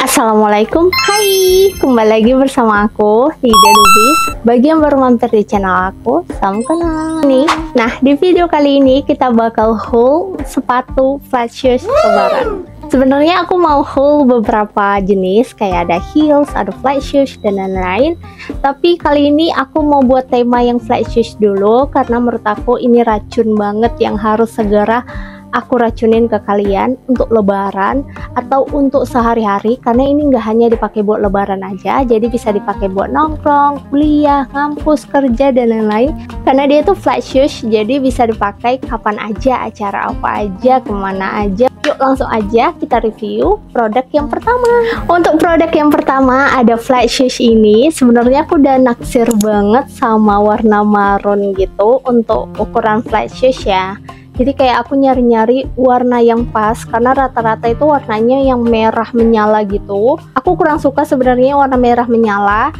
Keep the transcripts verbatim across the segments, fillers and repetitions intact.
Assalamualaikum, hai, kembali lagi bersama aku Lida Lubis. Bagi yang baru mampir di channel aku, salam kenal nih. Nah, di video kali ini kita bakal haul sepatu flat shoes lebaran. Sebenarnya aku mau haul beberapa jenis, kayak ada heels, ada flat shoes, dan lain-lain. Tapi kali ini aku mau buat tema yang flat shoes dulu, karena menurut aku ini racun banget yang harus segera aku racunin ke kalian untuk lebaran atau untuk sehari-hari. Karena ini nggak hanya dipakai buat lebaran aja, jadi bisa dipakai buat nongkrong, kuliah, kampus, kerja, dan lain-lain. Karena dia itu flat shoes, jadi bisa dipakai kapan aja, acara apa aja, kemana aja. Yuk langsung aja kita review produk yang pertama. Untuk produk yang pertama ada flat shoes ini. Sebenarnya aku udah naksir banget sama warna maroon gitu untuk ukuran flat shoes ya. Jadi kayak aku nyari-nyari warna yang pas, karena rata-rata itu warnanya yang merah menyala gitu. Aku kurang suka sebenarnya warna merah menyala,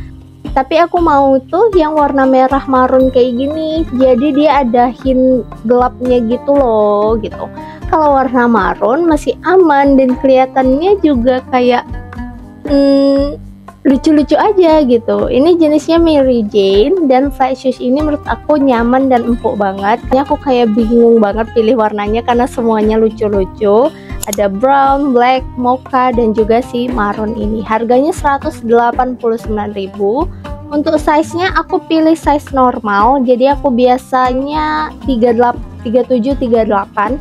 tapi aku mau tuh yang warna merah marun kayak gini, jadi dia ada hint gelapnya gitu loh gitu. Kalau warna marun masih aman dan kelihatannya juga kayak lucu-lucu hmm, aja gitu. Ini jenisnya Mary Jane, dan flat shoes ini menurut aku nyaman dan empuk banget. Ini aku kayak bingung banget pilih warnanya karena semuanya lucu-lucu. Ada brown, black, mocha, dan juga si maroon ini. Harganya seratus delapan puluh sembilan ribu. Untuk size-nya aku pilih size normal, jadi aku biasanya tiga puluh tujuh tiga puluh delapan.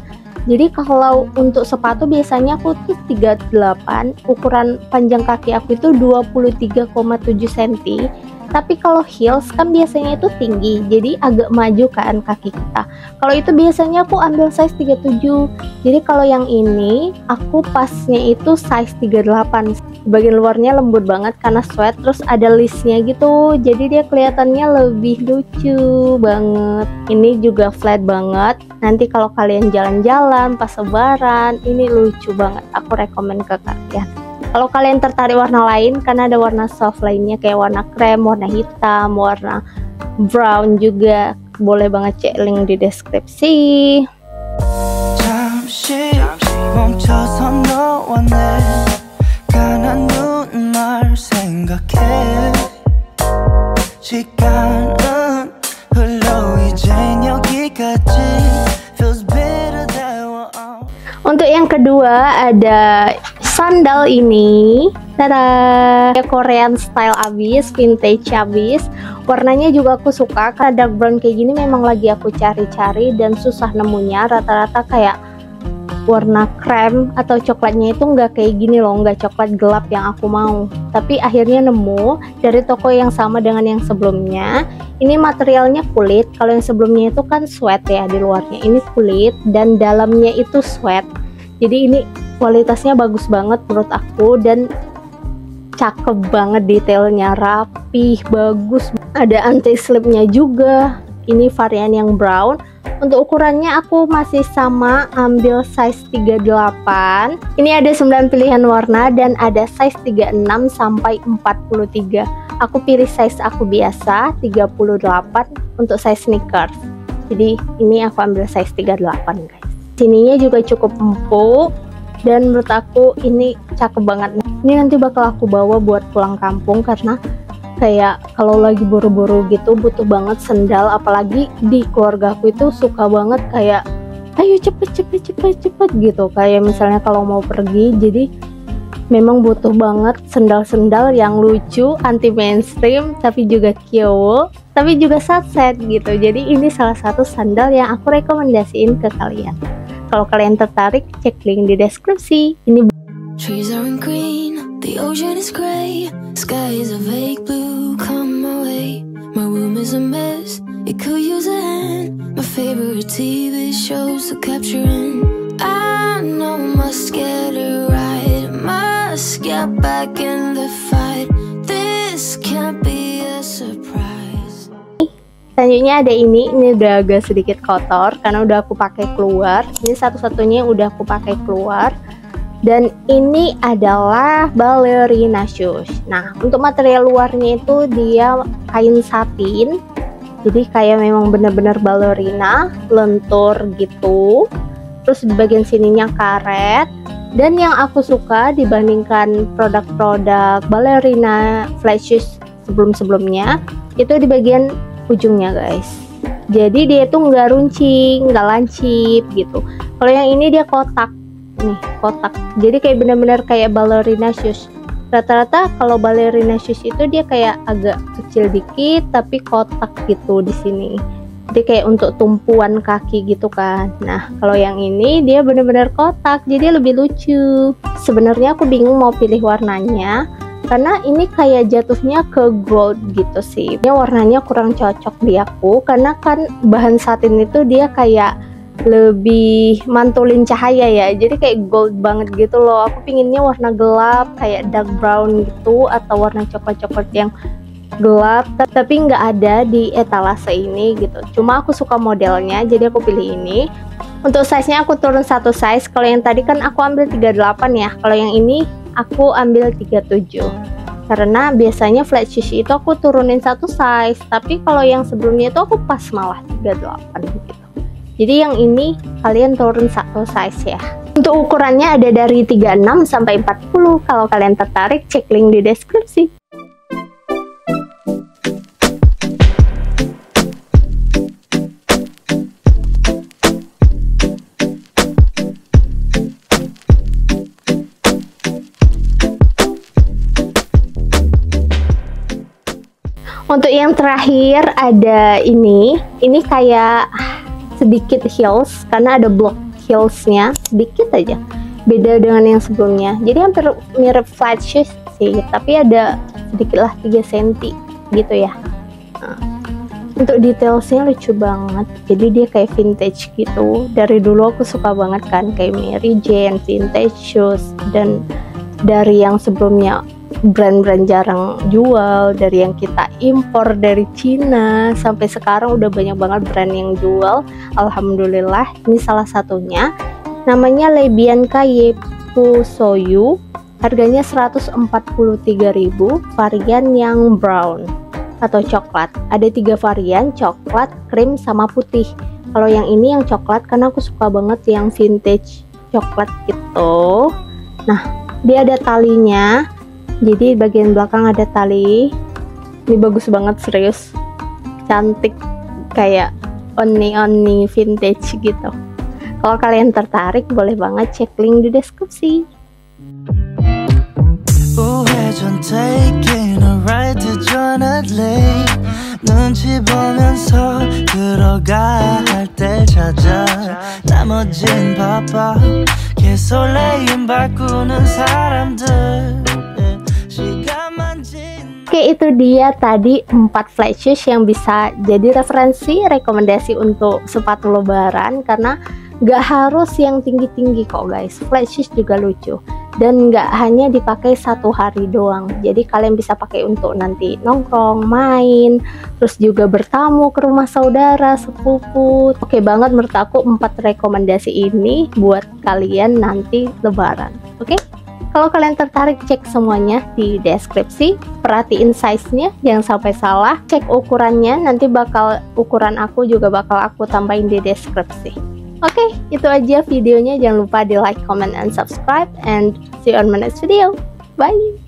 Jadi kalau untuk sepatu biasanya aku tuh tiga puluh delapan, ukuran panjang kaki aku itu dua puluh tiga koma tujuh sentimeter. Tapi kalau heels kan biasanya itu tinggi, jadi agak maju kan kaki kita. Kalau itu biasanya aku ambil size tiga puluh tujuh. Jadi kalau yang ini aku pasnya itu size tiga puluh delapan. Bagian luarnya lembut banget karena sweat, terus ada listnya gitu, jadi dia kelihatannya lebih lucu banget. Ini juga flat banget, nanti kalau kalian jalan-jalan pas lebaran ini lucu banget, aku rekomen ke kalian. Kalau kalian tertarik warna lain, karena ada warna soft lainnya kayak warna krem, warna hitam, warna brown juga, boleh banget cek link di deskripsi. Untuk yang kedua ada sandal ini, tada, Korean style abis, vintage abis. Warnanya juga aku suka, karena dark brown kayak gini memang lagi aku cari-cari dan susah nemunya. Rata-rata kayak warna krem atau coklatnya itu nggak kayak gini loh, nggak coklat gelap yang aku mau. Tapi akhirnya nemu dari toko yang sama dengan yang sebelumnya. Ini materialnya kulit, kalau yang sebelumnya itu kan sweat ya di luarnya. Ini kulit dan dalamnya itu sweat. Jadi ini kualitasnya bagus banget menurut aku, dan cakep banget detailnya, rapih, bagus. Ada anti-slipnya juga, ini varian yang brown. Untuk ukurannya aku masih sama, ambil size tiga puluh delapan. Ini ada sembilan pilihan warna dan ada size tiga puluh enam sampai empat puluh tiga. Aku pilih size aku biasa, tiga puluh delapan untuk size sneakers. Jadi ini aku ambil size tiga puluh delapan guys. Sininya juga cukup empuk, dan menurut aku ini cakep banget. Ini nanti bakal aku bawa buat pulang kampung, karena kayak kalau lagi buru-buru gitu butuh banget sendal. Apalagi di keluarga aku itu suka banget kayak ayo cepet cepet cepet cepet gitu, kayak misalnya kalau mau pergi. Jadi memang butuh banget sendal-sendal yang lucu, anti mainstream, tapi juga cute, tapi juga sunset gitu. Jadi ini salah satu sandal yang aku rekomendasiin ke kalian. Kalau kalian tertarik, cek link di deskripsi. Ini selanjutnya ada ini, ini udah agak sedikit kotor karena udah aku pakai keluar. Ini satu-satunya udah aku pakai keluar, dan ini adalah ballerina shoes. Nah, untuk material luarnya itu dia kain satin, jadi kayak memang bener-bener ballerina, lentur gitu. Terus di bagian sininya karet, Dan yang aku suka dibandingkan produk-produk ballerina flat shoes sebelum-sebelumnya, itu di bagian ujungnya guys. Jadi dia tuh nggak runcing, nggak lancip gitu. Kalau yang ini dia kotak nih, kotak. Jadi kayak bener-bener kayak ballerina shoes. Rata-rata kalau ballerina shoes itu dia kayak agak kecil dikit, tapi kotak gitu di sini. Jadi kayak untuk tumpuan kaki gitu kan. Nah kalau yang ini dia bener-bener kotak, jadi lebih lucu. Sebenarnya aku bingung mau pilih warnanya, karena ini kayak jatuhnya ke gold gitu sih. Ini warnanya kurang cocok di aku, karena kan bahan satin itu dia kayak lebih mantulin cahaya ya, jadi kayak gold banget gitu loh. Aku pinginnya warna gelap kayak dark brown gitu, atau warna coklat-coklat yang gelap, tapi nggak ada di etalase ini gitu. Cuma aku suka modelnya, jadi aku pilih ini. Untuk size-nya aku turun satu size. Kalau yang tadi kan aku ambil tiga puluh delapan ya, kalau yang ini aku ambil tiga puluh tujuh, karena biasanya flat shoes itu aku turunin satu size, tapi kalau yang sebelumnya itu aku pas malah tiga puluh delapan gitu. Jadi yang ini kalian turun satu size ya. Untuk ukurannya ada dari tiga puluh enam sampai empat puluh. Kalau kalian tertarik, cek link di deskripsi. Untuk yang terakhir ada ini, ini kayak sedikit heels karena ada block heelsnya sedikit aja, beda dengan yang sebelumnya. Jadi hampir mirip flat shoes sih, tapi ada sedikit lah tiga sentimeter gitu ya. Nah, untuk detailsnya lucu banget, jadi dia kayak vintage gitu. Dari dulu aku suka banget kan kayak Mary Jane, vintage shoes, dan dari yang sebelumnya brand-brand jarang jual, dari yang kita impor dari Cina sampai sekarang udah banyak banget brand yang jual, alhamdulillah. Ini salah satunya, namanya Lebian Kaye Pusoyu, harganya seratus empat puluh tiga ribu, varian yang brown atau coklat. Ada tiga varian, coklat, krim, sama putih. Kalau yang ini yang coklat karena aku suka banget yang vintage coklat gitu. Nah dia ada talinya, jadi bagian belakang ada tali. Ini bagus banget, serius cantik, kayak oni-oni vintage gitu. Kalau kalian tertarik boleh banget cek link di deskripsi. Oke, itu dia tadi empat flat shoes yang bisa jadi referensi, rekomendasi untuk sepatu lebaran, karena gak harus yang tinggi-tinggi kok guys, flat shoes juga lucu. Dan gak hanya dipakai satu hari doang, jadi kalian bisa pakai untuk nanti nongkrong, main, terus juga bertamu ke rumah saudara, sepupu. Oke banget menurut aku empat rekomendasi ini buat kalian nanti lebaran. Oke? Kalau kalian tertarik, cek semuanya di deskripsi. Perhatiin size-nya, jangan sampai salah. Cek ukurannya, nanti bakal ukuran aku juga bakal aku tambahin di deskripsi. Oke, okay, itu aja videonya. Jangan lupa di like, comment, and subscribe. And see you on my next video. Bye!